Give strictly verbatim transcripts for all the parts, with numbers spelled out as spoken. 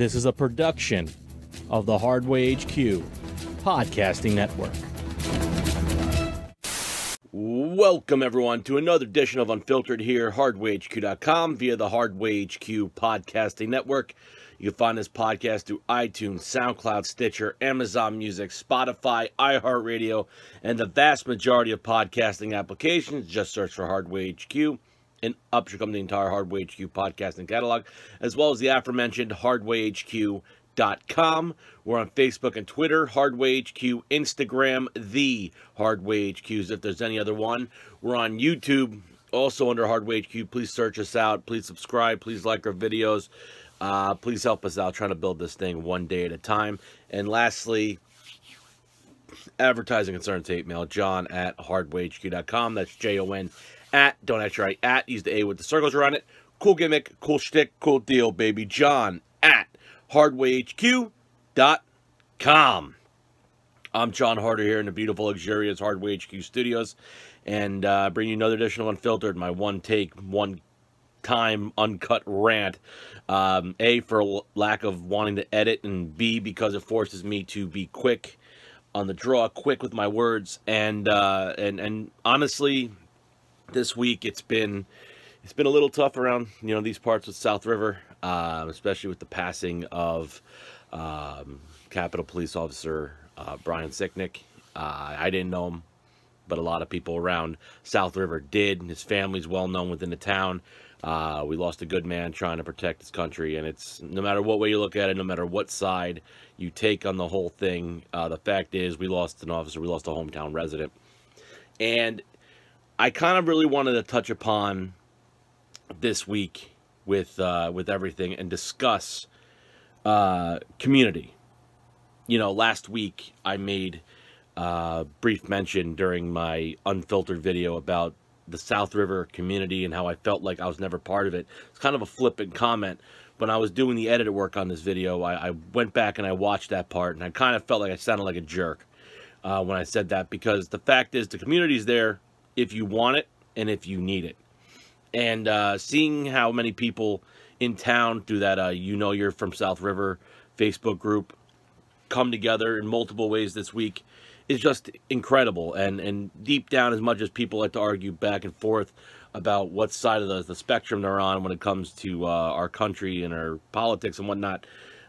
This is a production of the Hardway H Q Podcasting Network. Welcome, everyone, to another edition of Unfiltered here, hardway h q dot com, via the Hardway H Q Podcasting Network. You can find this podcast through iTunes, SoundCloud, Stitcher, Amazon Music, Spotify, iHeartRadio, and the vast majority of podcasting applications. Just search for Hardway H Q, and up should come the entire Hardway H Q podcasting catalog, as well as the aforementioned hardway h q dot com. We're on Facebook and Twitter, Hardway H Q, Instagram, the Hardway H Qs, if there's any other one. We're on YouTube, also under Hardway H Q. Please search us out. Please subscribe. Please like our videos. Uh, please help us out trying to build this thing one day at a time. And lastly, advertising concerns to email, John at hardway h q dot com. That's J O N at, don't actually write at, use the A with the circles around it. Cool gimmick, cool shtick, cool deal, baby. John at hardway h q dot com. I'm Jon Harder here in the beautiful, luxurious Hardway H Q studios. And uh, bring you another edition of Unfiltered, my one take, one time uncut rant, um A, for l lack of wanting to edit, and B, because it forces me to be quick on the draw, quick with my words. And uh and and honestly, this week it's been it's been a little tough around, you know, these parts with South River, um especially with the passing of um Capitol Police Officer uh Brian Sicknick. uh I didn't know him, but a lot of people around South River did. His family's well known within the town. Uh, we lost a good man trying to protect his country, and it's, no matter what way you look at it, no matter what side you take on the whole thing, uh, the fact is we lost an officer, we lost a hometown resident. And I kind of really wanted to touch upon this week with, uh, with everything, and discuss uh, community. You know, last week I made uh, brief mention during my Unfiltered video about the South River community and how I felt like I was never part of it. It's kind of a flippant comment. When I was doing the edit work on this video, I, I went back and I watched that part, and I kind of felt like I sounded like a jerk uh, when I said that, because the fact is the community's there if you want it and if you need it. And uh, seeing how many people in town through that, uh, you know, you're from South River Facebook group, come together in multiple ways this week is just incredible. And and deep down, as much as people like to argue back and forth about what side of the, the spectrum they're on when it comes to uh, our country and our politics and whatnot,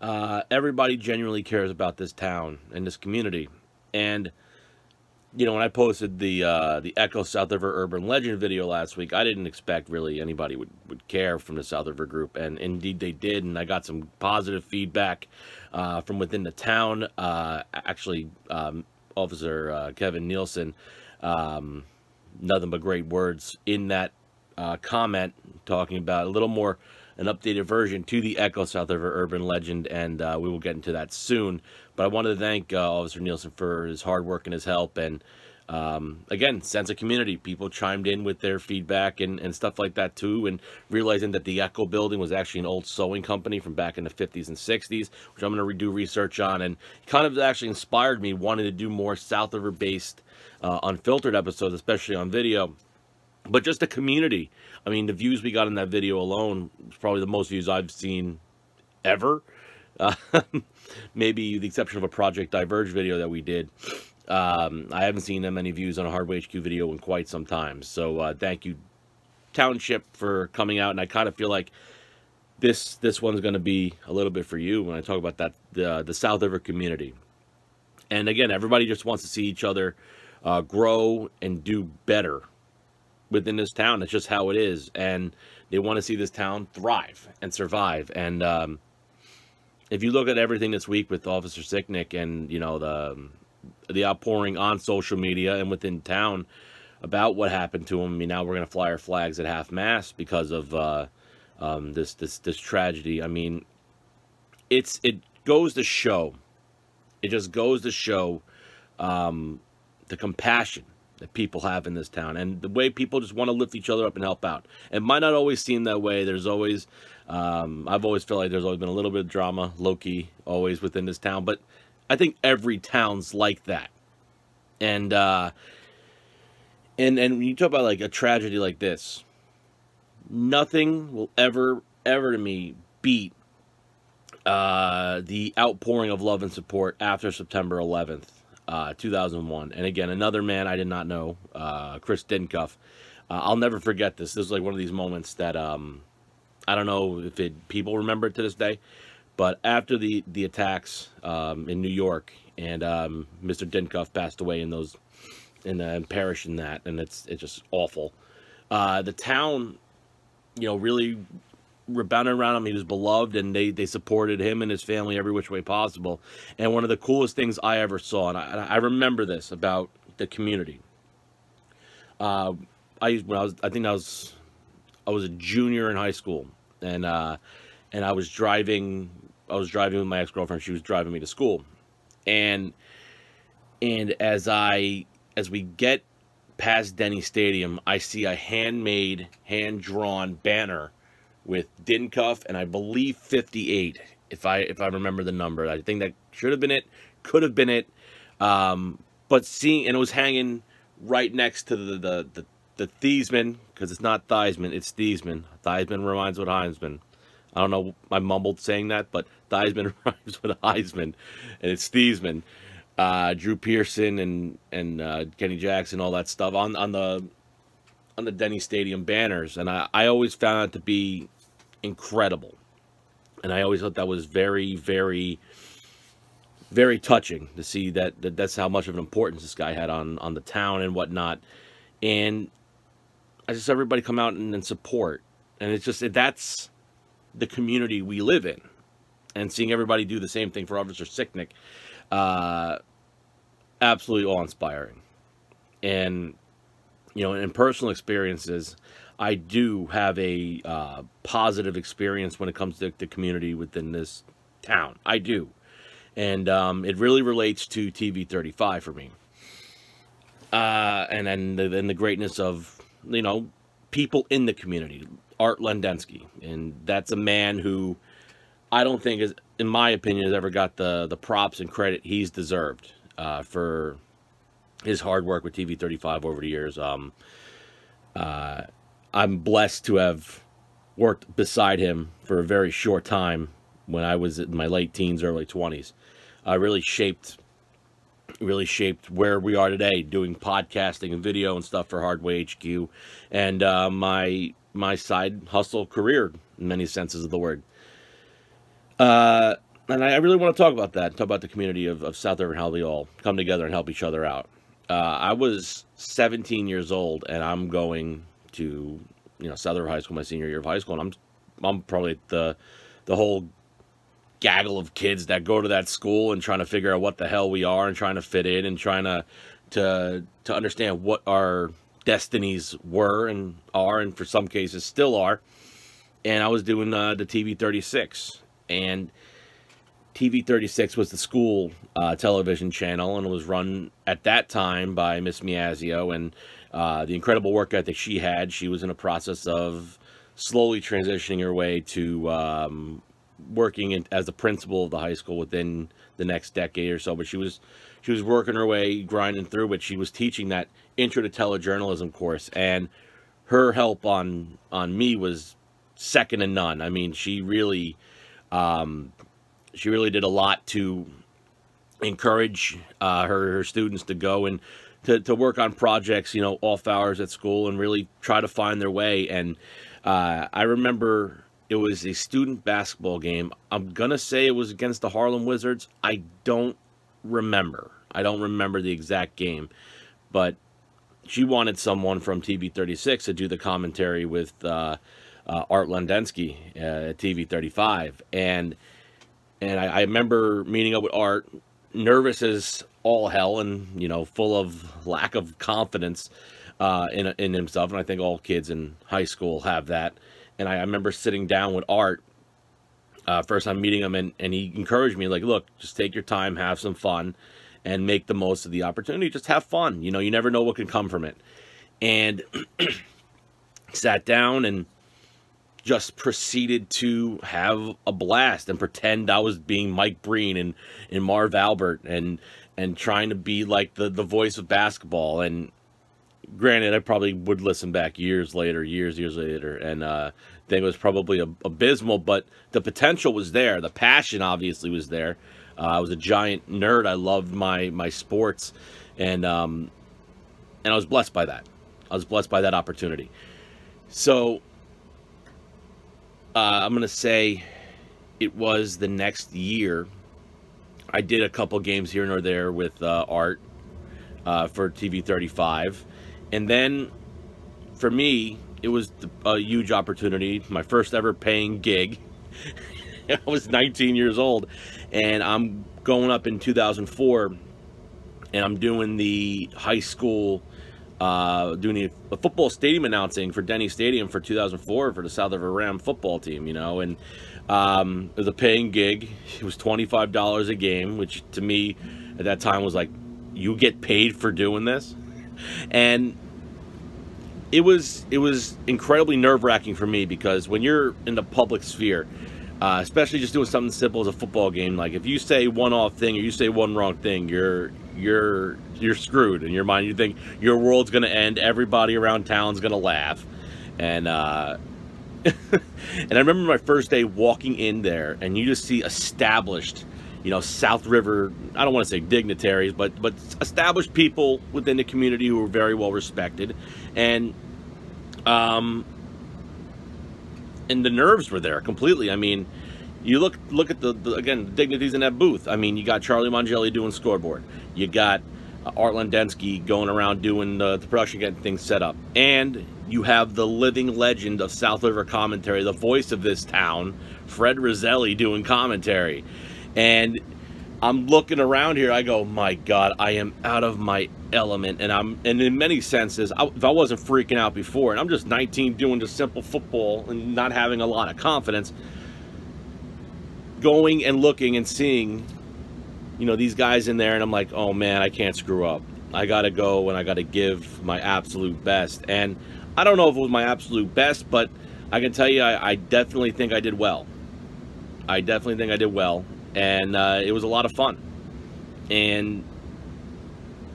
uh, everybody genuinely cares about this town and this community. And, you know, when I posted the uh, the Echo South River Urban Legend video last week, I didn't expect really anybody would, would care from the South River group, and indeed they did, and I got some positive feedback uh, from within the town. Uh, actually, um, Officer uh, Kevin Nielsen, um, nothing but great words in that uh, comment, talking about a little more, an updated version to the Echo South River Urban Legend, and uh, we will get into that soon. But I wanted to thank uh, Officer Nielsen for his hard work and his help, and um, again, sense of community. People chimed in with their feedback and, and stuff like that too, and realizing that the Echo building was actually an old sewing company from back in the fifties and sixties, which I'm going to redo research on, and kind of actually inspired me wanting to do more South River based uh, Unfiltered episodes, especially on video. But just the community. I mean, the views we got in that video alone was probably the most views I've seen ever. Uh, maybe the exception of a Project Diverge video that we did. Um, I haven't seen that many views on a Hardway H Q video in quite some time. So uh, thank you, Township, for coming out. And I kind of feel like this this one's going to be a little bit for you when I talk about that the, the South River community. And again, everybody just wants to see each other uh, grow and do better within this town. It's just how it is, and they want to see this town thrive and survive. And um if you look at everything this week with Officer Sicknick, and you know, the the outpouring on social media and within town about what happened to him, I mean, now we're going to fly our flags at half mast because of uh um this this this tragedy. I mean, it's it goes to show, it just goes to show um the compassion that people have in this town, and the way people just want to lift each other up and help out. It might not always seem that way. There's always, um, I've always felt like there's always been a little bit of drama, low-key, always within this town, but I think every town's like that. And, uh, and, and when you talk about like a tragedy like this, nothing will ever, ever to me beat uh, the outpouring of love and support after September eleventh, uh, two thousand one. And again, another man I did not know, uh, Chris Dincuff. Uh, I'll never forget this. This is like one of these moments that um, I don't know if it, people remember it to this day. But after the, the attacks um, in New York, and um, Mister Dincuff passed away in those, in the and perished in that, and it's it's just awful. Uh, the town, you know, really rebounded around him. He was beloved, and they they supported him and his family every which way possible. And one of the coolest things I ever saw, and I, and I remember this about the community. Uh, I when I was I think I was I was a junior in high school, and uh, and I was driving I was driving with my ex-girlfriend. She was driving me to school. And and as I as we get past Denny Stadium, I see a handmade, hand-drawn banner with Dincuff and I believe fifty-eight, if I if I remember the number. I think that should have been it, could have been it. Um, but seeing, and it was hanging right next to the the the, the Thiesman, because it's not Thiesman, it's Thiesman. Thiesman reminds me of Heisman. I don't know, I mumbled saying that, but Thiesman rhymes with Heisman, and it's Thiesman. Uh, Drew Pearson and and uh, Kenny Jackson, all that stuff on on the on the Denny Stadium banners, and I I always found it to be incredible, and I always thought that was very very very touching to see that, that that's how much of an importance this guy had on on the town and whatnot, and I just saw everybody come out and, and support, and it's just that's the community we live in. And seeing everybody do the same thing for Officer Sicknick, uh, absolutely awe-inspiring. And, you know, in personal experiences, I do have a uh, positive experience when it comes to the community within this town. I do. And um, it really relates to T V thirty-five for me. Uh, and then the, and the greatness of, you know, people in the community. Art Lendensky. And that's a man who... I don't think, is, in my opinion, has ever got the, the props and credit he's deserved uh, for his hard work with T V thirty-five over the years. Um, uh, I'm blessed to have worked beside him for a very short time when I was in my late teens, early twenties. I uh, really shaped, really shaped where we are today, doing podcasting and video and stuff for Hardway H Q, and uh, my my side hustle career in many senses of the word. Uh, and I really want to talk about that, talk about the community of, of South River and how they all come together and help each other out. Uh, I was seventeen years old, and I'm going to, you know, South River High School, my senior year of high school, and I'm, I'm probably the, the whole gaggle of kids that go to that school and trying to figure out what the hell we are and trying to fit in and trying to, to, to understand what our destinies were and are, and for some cases still are. And I was doing, uh, the T V thirty-six. And T V thirty-six was the school uh, television channel, and it was run at that time by Miss Miazio, and uh, the incredible work ethic she had. She was in a process of slowly transitioning her way to um, working in, as the principal of the high school within the next decade or so. But she was she was working her way, grinding through, but she was teaching that intro to telejournalism course, and her help on on me was second to none. I mean, she really. Um, she really did a lot to encourage uh, her, her students to go and to, to work on projects, you know, off hours at school, and really try to find their way. And uh, I remember it was a student basketball game. I'm going to say it was against the Harlem Wizards. I don't remember. I don't remember the exact game. But she wanted someone from T V thirty-six to do the commentary with... Uh, Uh, Art Lendensky uh, at T V thirty-five, and and I, I remember meeting up with Art, nervous as all hell, and you know, full of lack of confidence uh, in in himself. And I think all kids in high school have that. And I, I remember sitting down with Art uh, first time meeting him, and and he encouraged me, like, look, just take your time, have some fun, and make the most of the opportunity. Just have fun. You know, you never know what can come from it. And sat down and just proceeded to have a blast and pretend I was being Mike Breen and, and Marv Albert and and trying to be like the, the voice of basketball. And granted, I probably would listen back years later, years, years later, and uh, thing was probably abysmal, but the potential was there. The passion obviously was there. Uh, I was a giant nerd. I loved my my sports, and um, and I was blessed by that. I was blessed by that opportunity. So uh, I'm going to say it was the next year. I did a couple games here and there with uh, Art uh, for T V thirty-five. And then for me, it was a huge opportunity. My first ever paying gig. I was nineteen years old, and I'm going up in two thousand four, and I'm doing the high school, uh, doing the, the football stadium announcing for Denny Stadium for two thousand four for the South River Ram football team, you know, and um, it was a paying gig. It was twenty-five dollars a game, which to me at that time was like, you get paid for doing this? And it was, it was incredibly nerve-wracking for me, because when you're in the public sphere, Uh, especially just doing something simple as a football game, like if you say one off thing or you say one wrong thing, you're you're you're screwed in your mind. You think your world's gonna end, everybody around town's gonna laugh, and uh, and I remember my first day walking in there, and you just see established, you know, South River. I don't want to say dignitaries, but but established people within the community who were very well respected, and um. and the nerves were there completely. I mean, you look look at the, the again the dignities in that booth. I mean, you got Charlie Mangielli doing scoreboard. You got uh, Art Lendensky going around doing uh, the production, getting things set up. And you have the living legend of South River commentary, the voice of this town, Fred Roselli, doing commentary. And I'm looking around here. I go, my God, I am out of my element. And I'm, and in many senses, I, if I wasn't freaking out before, and I'm just nineteen doing just simple football and not having a lot of confidence, going and looking and seeing, you know, these guys in there, and I'm like, oh man, I can't screw up. I gotta go and I gotta give my absolute best. And I don't know if it was my absolute best, but I can tell you, I, I definitely think I did well. I definitely think I did well. And uh, it was a lot of fun. And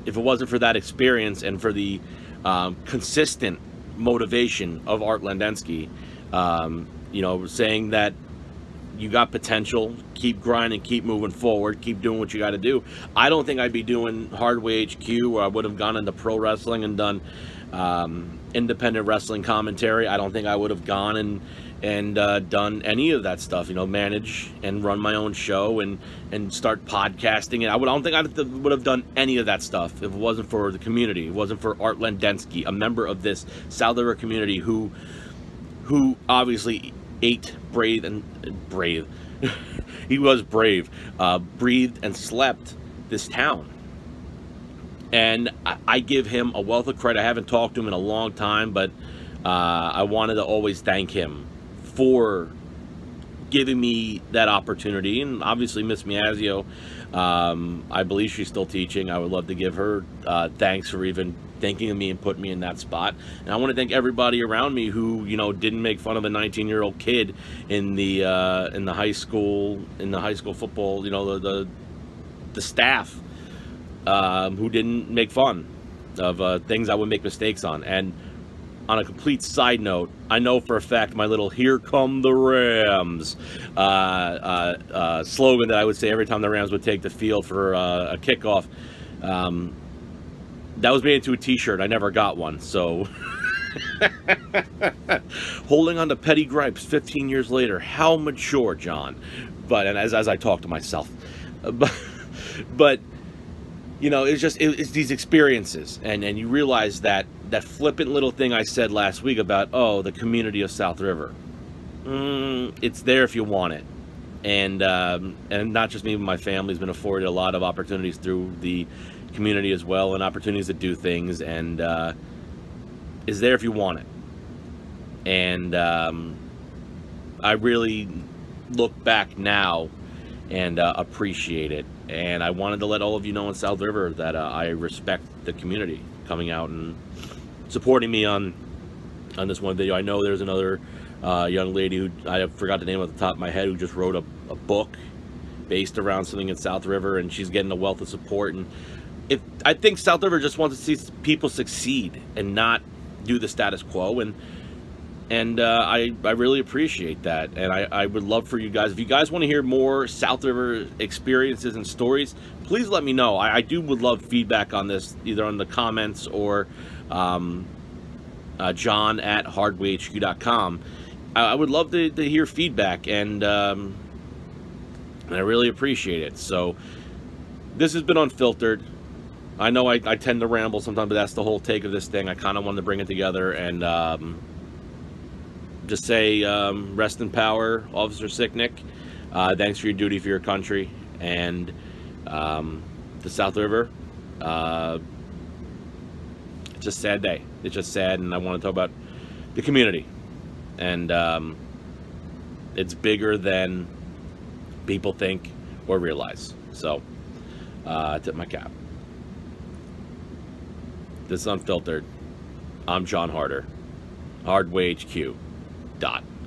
if it wasn't for that experience and for the um, consistent motivation of Art Lendensky, um, you know, saying that you got potential, keep grinding, keep moving forward, keep doing what you got to do, I don't think I'd be doing Hardway H Q, or I would have gone into pro wrestling and done um, independent wrestling commentary. I don't think I would have gone and and uh, done any of that stuff, you know, manage and run my own show and and start podcasting. And I, would, I don't think I would have done any of that stuff if it wasn't for the community. It wasn't for Art Lendensky, a member of this South River community who who obviously ate, breathed, and uh, brave. He was brave, uh, breathed and slept this town. And I, I give him a wealth of credit. I haven't talked to him in a long time, but uh, I wanted to always thank him for giving me that opportunity. And obviously Miss Miazio, um, I believe she's still teaching. I would love to give her uh, thanks for even thinking of me and putting me in that spot. And I want to thank everybody around me who, you know, didn't make fun of a nineteen-year-old kid in the uh, in the high school in the high school football. You know, the the, the staff um, who didn't make fun of uh, things I would make mistakes on. And on a complete side note, I know for a fact my little "Here Come the Rams" uh, uh, uh, slogan that I would say every time the Rams would take the field for uh, a kickoff, um, that was made into a t-shirt. I never got one, so... Holding on to petty gripes fifteen years later. How mature, John. But, and as, as I talk to myself. But... but you know, it's just it, it's these experiences, and and you realize that that flippant little thing I said last week about, oh, the community of South River, mm, it's there if you want it. And um, and not just me, but my family's been afforded a lot of opportunities through the community as well, and opportunities to do things, and uh, it's there if you want it. And um, I really look back now and uh, appreciate it. And I wanted to let all of you know in South River that uh, I respect the community coming out and supporting me on on this one video. I know there's another uh, young lady who, I forgot the name off the top of my head, who just wrote a, a book based around something in South River, and she's getting a wealth of support. And if I think South River just wants to see people succeed and not do the status quo, and And uh, I, I really appreciate that. And I, I would love for you guys, if you guys want to hear more South River experiences and stories, please let me know. I, I do would love feedback on this, either on the comments or um, uh, John at hardway H Q dot com. I, I would love to, to hear feedback, and, um, and I really appreciate it. So this has been Unfiltered. I know I, I tend to ramble sometimes, but that's the whole take of this thing. I kind of wanted to bring it together and... Um, Just say um, rest in power, Officer Sicknick. Uh, thanks for your duty for your country and um, the South River. Uh, it's just a sad day. It's just sad, and I want to talk about the community. And um, it's bigger than people think or realize. So uh, I tip my cap. This is Unfiltered. I'm Jon Harder. Hardway H Q. Dot.